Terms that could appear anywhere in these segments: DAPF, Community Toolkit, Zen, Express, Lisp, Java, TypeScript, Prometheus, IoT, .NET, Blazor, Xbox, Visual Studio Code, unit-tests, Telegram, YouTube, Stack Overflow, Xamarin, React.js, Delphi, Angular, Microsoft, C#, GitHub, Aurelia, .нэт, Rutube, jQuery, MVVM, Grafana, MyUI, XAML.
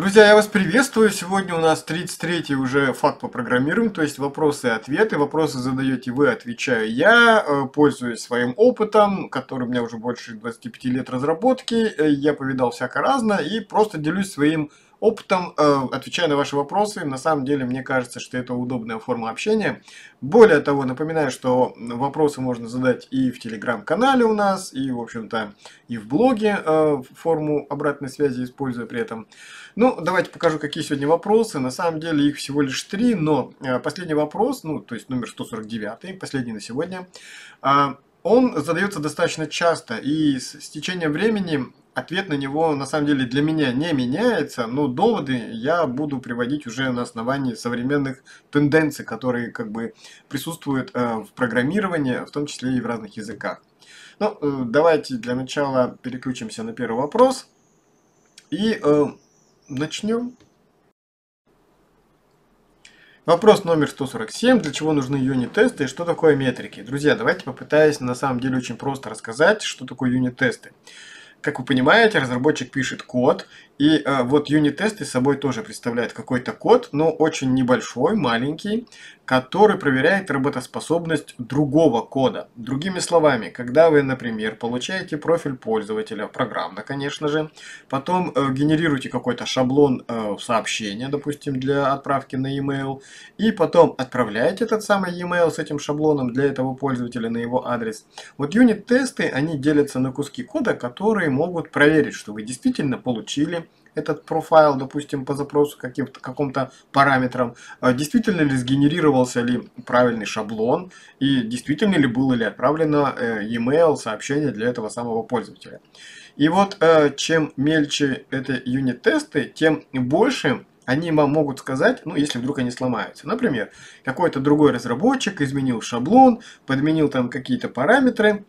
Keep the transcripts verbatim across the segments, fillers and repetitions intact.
Друзья, я вас приветствую. Сегодня у нас тридцать третий уже факт по программированию, то есть вопросы и ответы. Вопросы задаете вы, отвечаю я, пользуясь своим опытом, который у меня уже больше двадцати пяти лет разработки. Я повидал всяко разное и просто делюсь своим опытом, отвечая на ваши вопросы. На самом деле, мне кажется, что это удобная форма общения. Более того, напоминаю, что вопросы можно задать и в телеграм-канале у нас, и, в общем-то, и в блоге, форму обратной связи используя при этом. Ну, давайте покажу, какие сегодня вопросы. На самом деле, их всего лишь три, но последний вопрос, ну, то есть номер сто сорок девять, последний на сегодня, он задается достаточно часто, и с течением времени ответ на него, на самом деле, для меня не меняется, но доводы я буду приводить уже на основании современных тенденций, которые как бы присутствуют в программировании, в том числе и в разных языках. Ну, давайте для начала переключимся на первый вопрос и э, начнем. Вопрос номер сто сорок семь. Для чего нужны юнит-тесты и что такое метрики? Друзья, давайте попытаюсь на самом деле очень просто рассказать, что такое юнит-тесты. Как вы понимаете, разработчик пишет код, и э, вот юнит-тесты собой тоже представляют какой-то код, но очень небольшой, маленький, который проверяет работоспособность другого кода. Другими словами, когда вы, например, получаете профиль пользователя, программно, конечно же, потом э, генерируете какой-то шаблон э, сообщения, допустим, для отправки на e-mail, и потом отправляете этот самый e-mail с этим шаблоном для этого пользователя на его адрес. Вот юнит-тесты, они делятся на куски кода, которые могут проверить, что вы действительно получили этот профайл, допустим, по запросу каким-то каком-то параметрам, действительно ли сгенерировался ли правильный шаблон и действительно ли было ли отправлено e-mail сообщение для этого самого пользователя. И вот чем мельче эти юнит-тесты, тем больше они вам могут сказать, ну, если вдруг они сломаются. Например, какой-то другой разработчик изменил шаблон, подменил там какие-то параметры,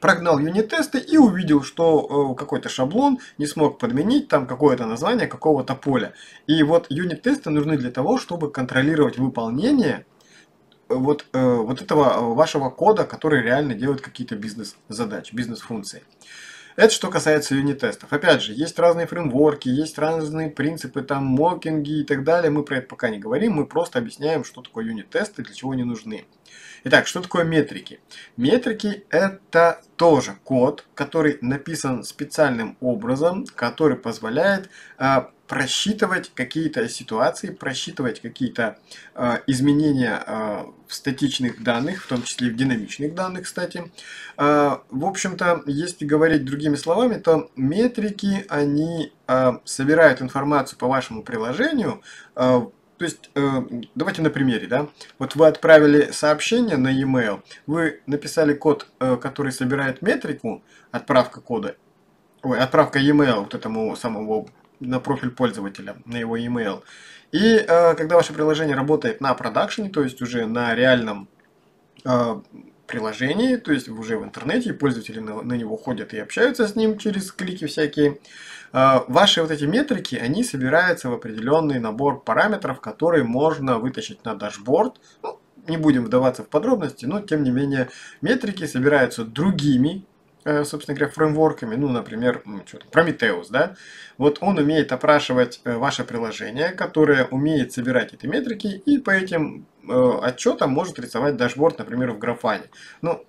прогнал юнит-тесты и увидел, что какой-то шаблон не смог подменить там какое-то название какого-то поля. И вот юнит-тесты нужны для того, чтобы контролировать выполнение вот, вот этого вашего кода, который реально делает какие-то бизнес-задачи, бизнес-функции. Это что касается юнит-тестов. Опять же, есть разные фреймворки, есть разные принципы, там, мокинги и так далее. Мы про это пока не говорим, мы просто объясняем, что такое юнит-тесты, для чего они нужны. Итак, что такое метрики? Метрики – это тоже код, который написан специальным образом, который позволяет э, просчитывать какие-то ситуации, просчитывать какие-то э, изменения э, в статичных данных, в том числе и в динамичных данных, кстати. Э, в общем-то, если говорить другими словами, то метрики, они э, собирают информацию по вашему приложению, э, то есть, давайте на примере, да, вот вы отправили сообщение на e-mail, вы написали код, который собирает метрику, отправка кода, ой, отправка e-mail вот этому самому на профиль пользователя, на его e-mail, и когда ваше приложение работает на продакшене, то есть уже на реальном приложении, то есть уже в интернете, и пользователи на, на него ходят и общаются с ним через клики всякие. Ваши вот эти метрики, они собираются в определенный набор параметров, которые можно вытащить на дашборд. Ну, не будем вдаваться в подробности, но тем не менее метрики собираются другими, собственно говоря, фреймворками, ну, например, Prometheus, да, вот он умеет опрашивать ваше приложение, которое умеет собирать эти метрики, и по этим э, отчетам может рисовать дашборд, например, в Grafana. Ну,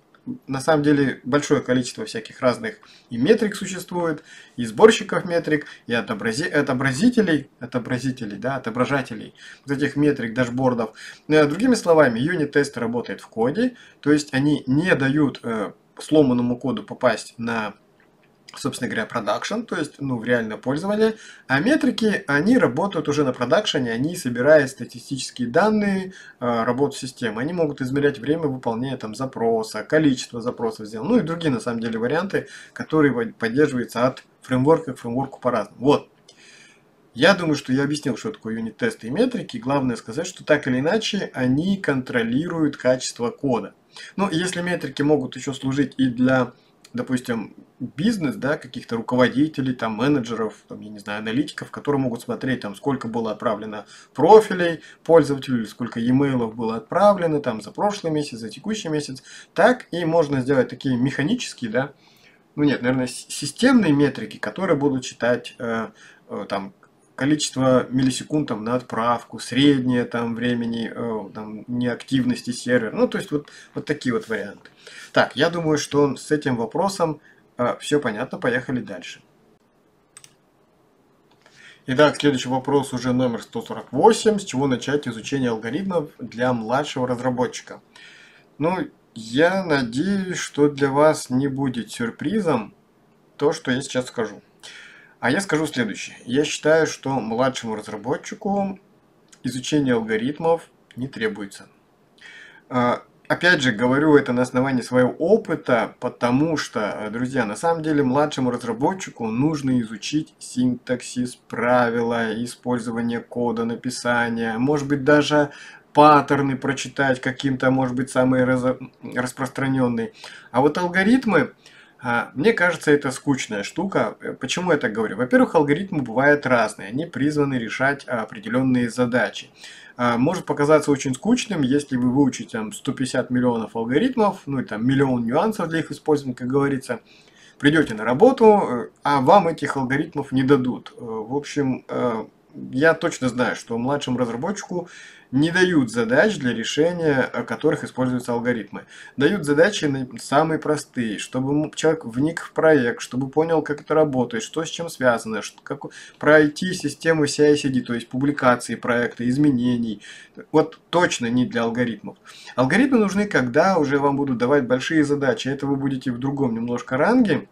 на самом деле, большое количество всяких разных и метрик существует, и сборщиков метрик, и отобрази... отобразителей, отобразителей, да, отображателей вот этих метрик, дашбордов. Другими словами, юнит-тест работает в коде, то есть они не дают э, сломанному коду попасть на, собственно говоря, продакшн, то есть, ну, в реальное пользование, а метрики, они работают уже на продакшене, они собирают статистические данные, э, работу системы, они могут измерять время выполнения там запроса, количество запросов сделано, ну и другие, на самом деле, варианты, которые поддерживаются от фреймворка к фреймворку по-разному. Вот. Я думаю, что я объяснил, что такое юнит-тесты и метрики. Главное сказать, что так или иначе они контролируют качество кода. Ну, если метрики могут еще служить и для, допустим, бизнес, да, каких-то руководителей, там, менеджеров, там, я не знаю, аналитиков, которые могут смотреть, там, сколько было отправлено профилей пользователю, сколько e-mail было отправлено, там, за прошлый месяц, за текущий месяц, так и можно сделать такие механические, да, ну, нет, наверное, системные метрики, которые будут считать, э, э, там, количество миллисекунд там, на отправку, среднее там, времени э, там, неактивности сервера. Ну, то есть вот, вот такие вот варианты. Так, я думаю, что с этим вопросом э, все понятно. Поехали дальше. Итак, следующий вопрос уже номер сто сорок восемь. С чего начать изучение алгоритмов для младшего разработчика? Ну, я надеюсь, что для вас не будет сюрпризом то, что я сейчас скажу. А я скажу следующее. Я считаю, что младшему разработчику изучение алгоритмов не требуется. Опять же, говорю это на основании своего опыта, потому что, друзья, на самом деле младшему разработчику нужно изучить синтаксис, правила, использование кода, написание, может быть, даже паттерны прочитать каким-то, может быть, самые распространенные. А вот алгоритмы, мне кажется, это скучная штука. Почему я так говорю? Во-первых, алгоритмы бывают разные. Они призваны решать определенные задачи. Может показаться очень скучным, если вы выучите там, сто пятьдесят миллионов алгоритмов, ну и там миллион нюансов для их использования, как говорится. Придете на работу, а вам этих алгоритмов не дадут. В общем, я точно знаю, что младшему разработчику не дают задач, для решения которых используются алгоритмы. Дают задачи самые простые, чтобы человек вник в проект, чтобы понял, как это работает, что с чем связано, как пройти систему си ай си ди, то есть публикации проекта, изменений. Вот точно не для алгоритмов. Алгоритмы нужны, когда уже вам будут давать большие задачи. Это вы будете в другом немножко ранге.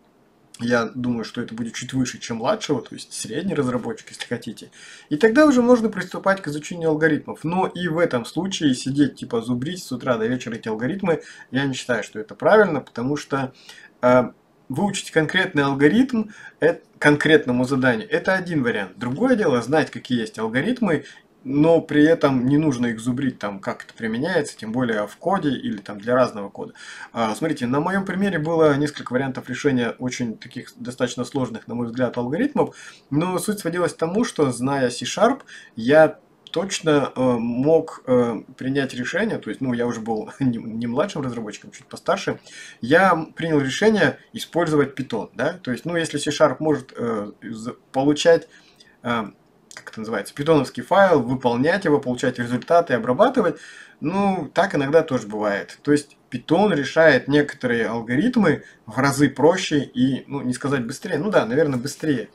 Я думаю, что это будет чуть выше, чем младшего, то есть средний разработчик, если хотите. И тогда уже можно приступать к изучению алгоритмов. Но и в этом случае сидеть, типа, зубрить с утра до вечера эти алгоритмы, я не считаю, что это правильно, потому что э, выучить конкретный алгоритм э, конкретному заданию – это один вариант. Другое дело – знать, какие есть алгоритмы, но при этом не нужно их зубрить, там, как это применяется, тем более в коде или там, для разного кода. А, смотрите, на моем примере было несколько вариантов решения очень таких достаточно сложных, на мой взгляд, алгоритмов, но суть сводилась к тому, что, зная C-Sharp, я точно э, мог э, принять решение, то есть, ну, я уже был не, не младшим разработчиком, чуть постарше, я принял решение использовать Python, да, то есть, ну, если C-Sharp может э, получать... Э, как это называется, питоновский файл, выполнять его, получать результаты, обрабатывать. Ну, так иногда тоже бывает. То есть, Python решает некоторые алгоритмы в разы проще и, ну, не сказать быстрее, ну да, наверное, быстрее.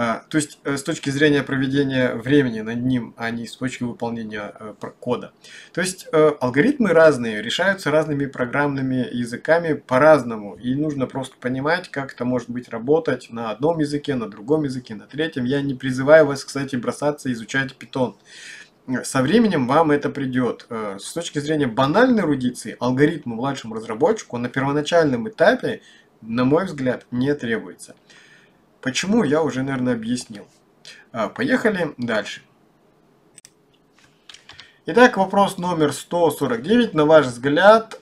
А, то есть, с точки зрения проведения времени над ним, а не с точки выполнения а, кода. То есть, а, алгоритмы разные, решаются разными программными языками по-разному. И нужно просто понимать, как это может быть работать на одном языке, на другом языке, на третьем. Я не призываю вас, кстати, бросаться изучать Python. Со временем вам это придет. С точки зрения банальной эрудиции, алгоритмы младшему разработчику на первоначальном этапе, на мой взгляд, не требуется. Почему, я уже, наверное, объяснил. Поехали дальше. Итак, вопрос номер сто сорок девять. На ваш взгляд,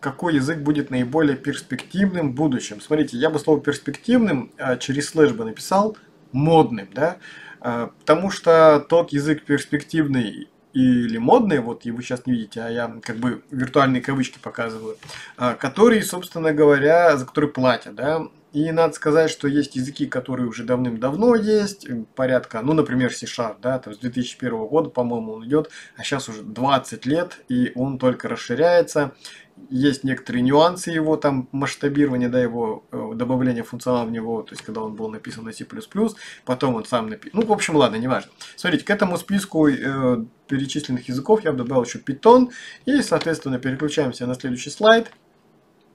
какой язык будет наиболее перспективным в будущем? Смотрите, я бы слово перспективным через слэш бы написал модным, да? Потому что тот язык перспективный или модный, вот его сейчас не видите, а я как бы виртуальные кавычки показываю, которые, собственно говоря, за которые платят, да? И надо сказать, что есть языки, которые уже давным-давно есть, порядка, ну, например, C-Sharp, да, там с две тысячи первого года, по-моему, он идет, а сейчас уже двадцать лет, и он только расширяется. Есть некоторые нюансы его там масштабирования, да, его э, добавления функционала в него, то есть когда он был написан на C++, потом он сам написан. Ну, в общем, ладно, неважно. Смотрите, к этому списку э, перечисленных языков я бы добавил еще Python, и, соответственно, переключаемся на следующий слайд.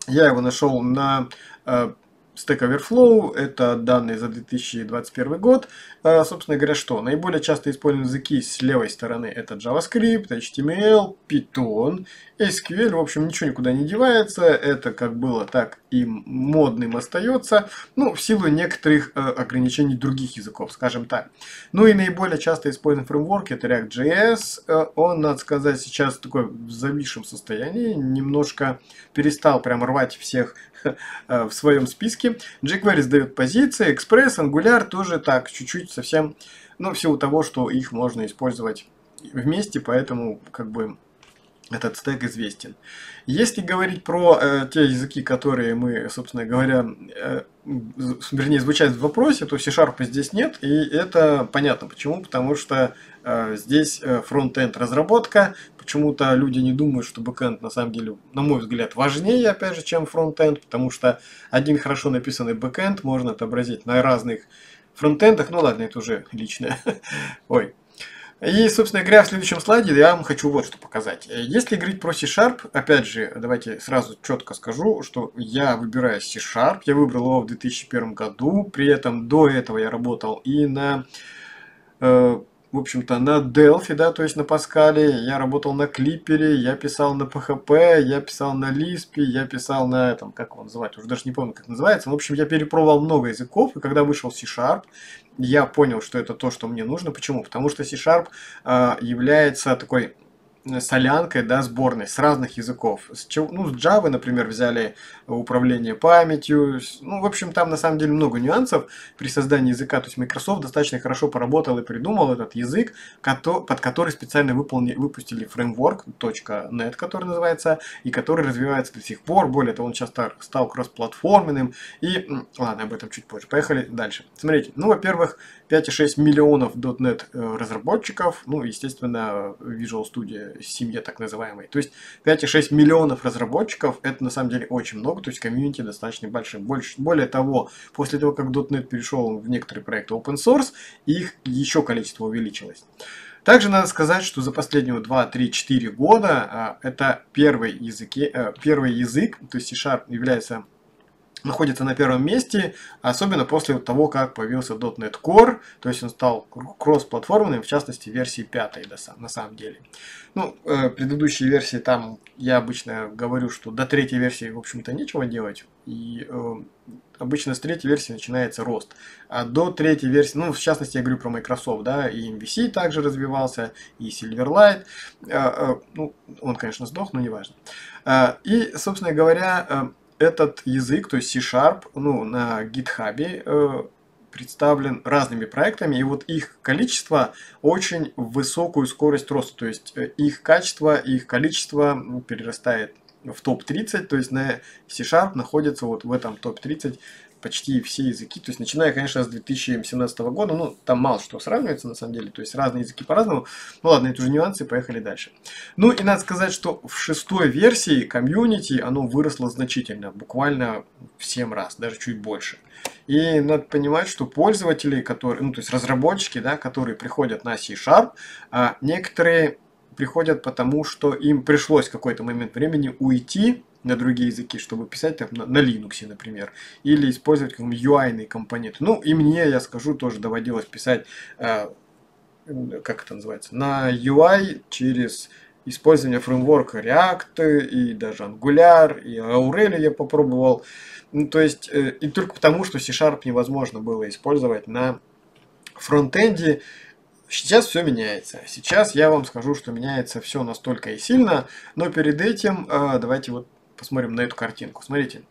Я его нашел на... Э, Stack Overflow, это данные за две тысячи двадцать первый год. Собственно говоря, что? Наиболее часто используемые языки с левой стороны это JavaScript, эйч ти эм эл, Python, эс кью эль. В общем, ничего никуда не девается. Это как было, так и модным остается. Ну, в силу некоторых ограничений других языков, скажем так. Ну и наиболее часто используемый фреймворк это React.js. Он, надо сказать, сейчас такой в зависшем состоянии. Немножко перестал прям рвать всех в своем списке. jQuery сдает позиции, Express, Angular тоже так, чуть-чуть совсем, но в силу того, что их можно использовать вместе, поэтому как бы этот стэк известен. Если говорить про э, те языки, которые мы, собственно говоря, э, вернее, звучат в вопросе, то C-Sharp здесь нет, и это понятно почему, потому что э, здесь фронт-энд разработка, почему-то люди не думают, что бэкэнд на самом деле, на мой взгляд, важнее, опять же, чем фронт-энд, потому что один хорошо написанный бэкэнд можно отобразить на разных фронт-эндах, ну ладно, это уже личное, ой. И, собственно говоря, в следующем слайде я вам хочу вот что показать. Если говорить про C-Sharp, опять же, давайте сразу четко скажу, что я выбираю C-Sharp. Я выбрал его в две тысячи первом году. При этом до этого я работал и на, э, в общем-то, на Delphi, да, то есть на Паскале. Я работал на Клипере, я писал на пэ хэ пэ, я писал на Lisp, я писал на этом, как его называть, уже даже не помню, как называется. В общем, я перепробовал много языков, и когда вышел C-Sharp, я понял, что это то, что мне нужно. Почему? Потому что C-Sharp э, является такой солянкой, да, сборной с разных языков. С, чего, ну, с Java, например, взяли управление памятью. Ну, в общем, там на самом деле много нюансов при создании языка. То есть Microsoft достаточно хорошо поработал и придумал этот язык, под который специально выполни, выпустили фреймворк .нэт, который называется, и который развивается до сих пор. Более того, он сейчас стал кроссплатформенным. И, ладно, об этом чуть позже. Поехали дальше. Смотрите, ну, во-первых, пять и шесть миллионов .нэт разработчиков, ну, естественно, Visual Studio, семья так называемая. То есть пять и шесть миллионов разработчиков, это на самом деле очень много, то есть комьюнити достаточно большой. Больше, более того, после того, как .нэт перешел в некоторые проекты open source, их еще количество увеличилось. Также надо сказать, что за последние два, три, четыре года это первый, языки, первый язык, то есть C-Sharp является... находится на первом месте, особенно после того, как появился .нэт Core, то есть он стал кроссплатформенным, в частности версии пятой на самом деле. Ну, предыдущие версии там, я обычно говорю, что до третьей версии, в общем-то, нечего делать, и э, обычно с третьей версии начинается рост. А до третьей версии, ну, в частности, я говорю про Microsoft, да, и эм ви си также развивался, и Silverlight, э, э, ну, он, конечно, сдох, но неважно. Э, и, собственно говоря, э, этот язык, то есть C-Sharp, ну, на GitHub э, представлен разными проектами, и вот их количество очень высокую скорость роста, то есть э, их качество, их количество ну, перерастает в топ тридцать, то есть на C-Sharp находится вот в этом топ тридцать почти все языки, то есть начиная, конечно, с две тысячи семнадцатого года, ну, там мало что сравнивается, на самом деле, то есть разные языки по-разному, ну, ладно, это уже нюансы, поехали дальше. Ну, и надо сказать, что в шестой версии комьюнити, оно выросло значительно, буквально в семь раз, даже чуть больше. И надо понимать, что пользователи, которые, ну, то есть разработчики, да, которые приходят на C-Sharp, а некоторые приходят потому, что им пришлось в какой-то момент времени уйти на другие языки, чтобы писать там, на, на Linux, например, или использовать какие-нибудь ю ай-ные компоненты. Ну, и мне, я скажу, тоже доводилось писать, э, как это называется, на ю ай через использование фреймворка React, и даже Angular, и Aurelia я попробовал. Ну, то есть, э, и только потому, что C-Sharp невозможно было использовать на фронтенде. Сейчас все меняется. Сейчас я вам скажу, что меняется все настолько и сильно, но перед этим э, давайте вот посмотрим на эту картинку. Смотрите,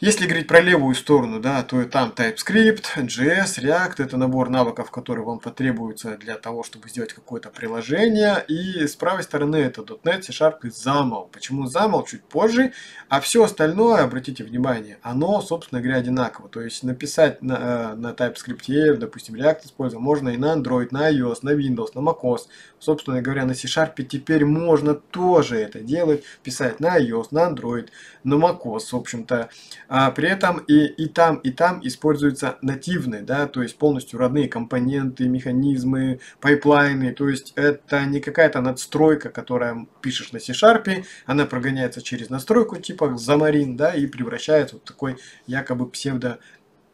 если говорить про левую сторону, да, то там TypeScript, джей эс, React, это набор навыков, которые вам потребуются для того, чтобы сделать какое-то приложение. И с правой стороны это .нэт, C-Sharp и замл. Почему замл? Чуть позже. А все остальное, обратите внимание, оно, собственно говоря, одинаково. То есть написать на, на TypeScript, допустим, React используя, можно и на Android, на iOS, на Windows, на macOS. Собственно говоря, на C-Sharp теперь можно тоже это делать, писать на iOS, на Android, на macOS, в общем-то. А при этом и, и там, и там используются нативные, да, то есть полностью родные компоненты, механизмы, пайплайны, то есть это не какая-то надстройка, которая пишешь на C-Sharp, она прогоняется через настройку типа Xamarin, да, и превращается в такой якобы псевдо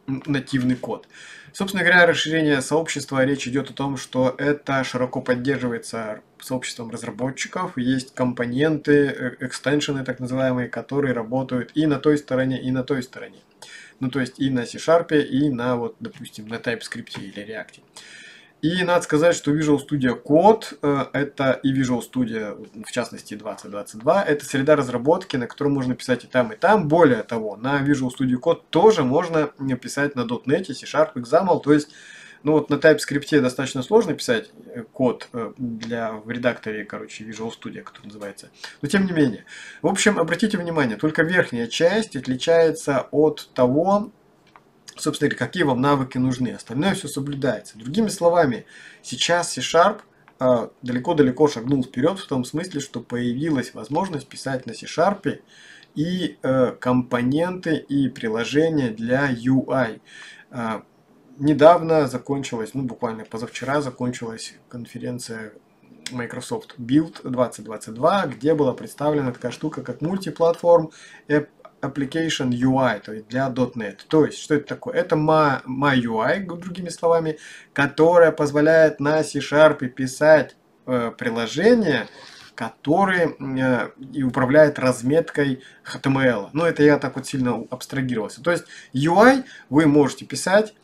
нативный код. Собственно говоря, расширение сообщества, речь идет о том, что это широко поддерживается сообществом разработчиков, есть компоненты, экстеншены так называемые, которые работают и на той стороне, и на той стороне. Ну, то есть и на C-Sharp, и на, вот, допустим, на TypeScript или React. И надо сказать, что Visual Studio Code, это и Visual Studio, в частности, двадцать двадцать два, это среда разработки, на которой можно писать и там, и там. Более того, на Visual Studio Code тоже можно писать на .нэт, C-Sharp, X A M L, то есть Ну вот на TypeScript достаточно сложно писать код для, в редакторе, короче, Visual Studio, который называется. Но тем не менее. В общем, обратите внимание, только верхняя часть отличается от того, собственно говоря, какие вам навыки нужны. Остальное все соблюдается. Другими словами, сейчас C-Sharp далеко-далеко шагнул вперед в том смысле, что появилась возможность писать на C-Sharp и э, компоненты, и приложения для ю ай. Э, недавно закончилась, ну буквально позавчера закончилась конференция Microsoft Build двадцать двадцать два, где была представлена такая штука, как MultiPlatform App Application ю ай, то есть для .дот нет. То есть, что это такое? Это MyUI, другими словами, которая позволяет на C-Sharp писать э, приложения, которые э, и управляет разметкой эйч ти эм эл. Но это я так вот сильно абстрагировался. То есть, ю ай вы можете писать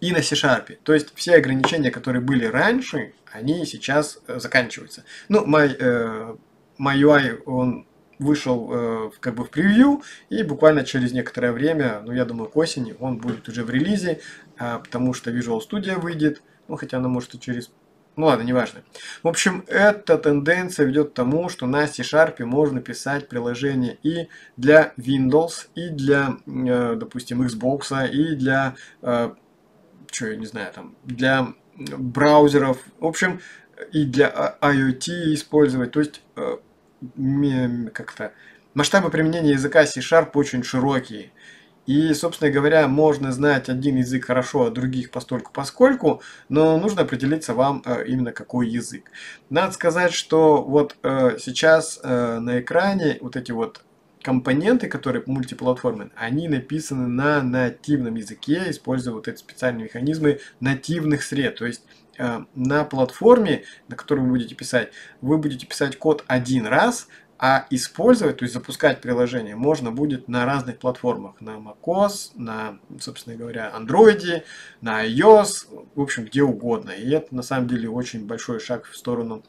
и на C-Sharp. То есть, все ограничения, которые были раньше, они сейчас э, заканчиваются. Ну, my, э, MyUI, он вышел э, как бы в превью, и буквально через некоторое время, ну я думаю к осени, он будет уже в релизе, э, потому что Visual Studio выйдет, ну хотя она может и через... Ну ладно, неважно. В общем, эта тенденция ведет к тому, что на C-Sharp можно писать приложения и для Windows, и для, э, допустим, Xbox, и для, э, что я не знаю, там, для браузеров, в общем, и для IoT использовать, то есть... Э, как-то масштабы применения языка C-Sharp очень широкие. И, собственно говоря, можно знать один язык хорошо, а других постольку поскольку, но нужно определиться вам именно какой язык. Надо сказать, что вот сейчас на экране вот эти вот компоненты, которые мультиплатформен, они написаны на нативном языке, используя вот эти специальные механизмы нативных сред. То есть на платформе, на которой вы будете писать, вы будете писать код один раз, а использовать, то есть запускать приложение можно будет на разных платформах. На macOS, на, собственно говоря, Android, на iOS, в общем, где угодно. И это на самом деле очень большой шаг в сторону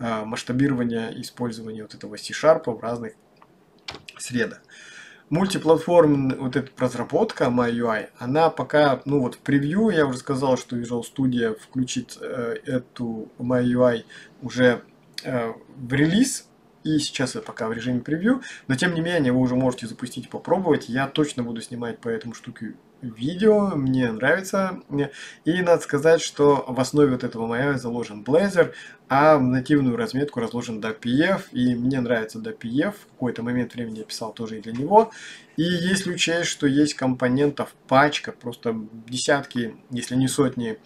э, масштабирования использования вот этого C-Sharp в разных средах. Мультиплатформ, вот эта разработка MyUI, она пока, ну вот в превью, я уже сказал, что Visual Studio включит э, эту MyUI уже э, в релиз, и сейчас это пока в режиме превью, но тем не менее вы уже можете запустить и попробовать, я точно буду снимать по этому штуке видео, мне нравится, и надо сказать, что в основе вот этого MyUI заложен Blazor, а в нативную разметку разложен ди эй пи эф, и мне нравится ди эй пи эф, в какой-то момент времени я писал тоже и для него, и если учесть, что есть компонентов пачка, просто десятки, если не сотни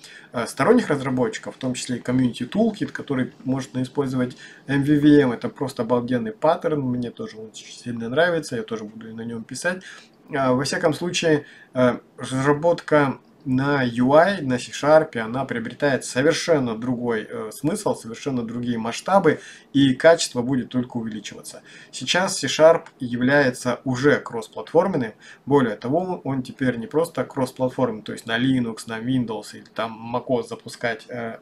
сторонних разработчиков, в том числе и Community Toolkit, который может использовать эм ви ви эм, это просто обалденный паттерн, мне тоже он очень сильно нравится, я тоже буду на нем писать. Во всяком случае, разработка на ю ай, на C-Sharp, она приобретает совершенно другой э, смысл, совершенно другие масштабы, и качество будет только увеличиваться. Сейчас C-Sharp является уже кроссплатформенным, более того, он теперь не просто кроссплатформенный, то есть на Linux, на Windows или там macOS запускать э,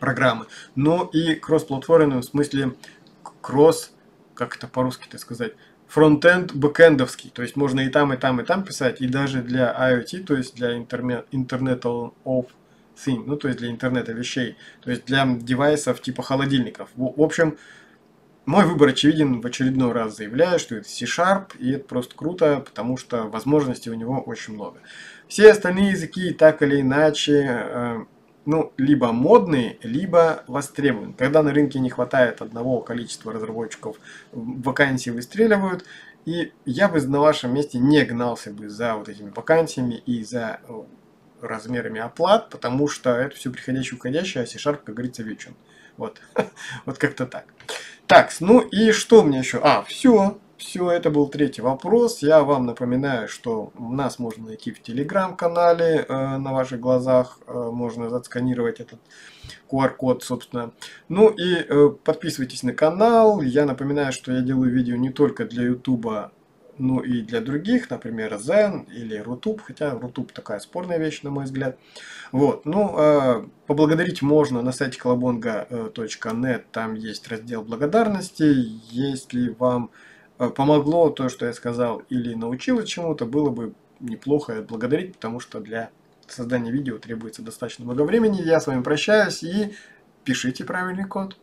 программы, но и кроссплатформенным в смысле кросс, как это по-русски-то сказать, фронт-энд бэкэндовский, то есть можно и там, и там, и там писать, и даже для IoT, то есть для интернет, Internet of Things, ну то есть для интернета вещей, то есть для девайсов типа холодильников. В, в общем, мой выбор очевиден, в очередной раз заявляю, что это C-Sharp, и это просто круто, потому что возможностей у него очень много. Все остальные языки так или иначе... Э, ну, либо модные, либо востребованы. Когда на рынке не хватает одного количества разработчиков, вакансии выстреливают, и я бы на вашем месте не гнался бы за вот этими вакансиями и за размерами оплат, потому что это все приходящее-уходящее, а C-Sharp, как говорится, вечен. Вот, вот как-то так. Так, ну и что мне еще? А, все. Все, это был третий вопрос. Я вам напоминаю, что нас можно найти в Telegram-канале, э, на ваших глазах. Э, можно отсканировать этот ку ар-код, собственно. Ну и э, подписывайтесь на канал. Я напоминаю, что я делаю видео не только для YouTube, но и для других. Например, Zen или Rutube. Хотя Rutube такая спорная вещь, на мой взгляд. Вот. Ну, э, поблагодарить можно на сайте calabonga точка нет. Там есть раздел благодарности. Если вам... помогло то, что я сказал, или научило чему-то, было бы неплохо отблагодарить, потому что для создание видео требуется достаточно много времени. Я с вами прощаюсь и пишите правильный код.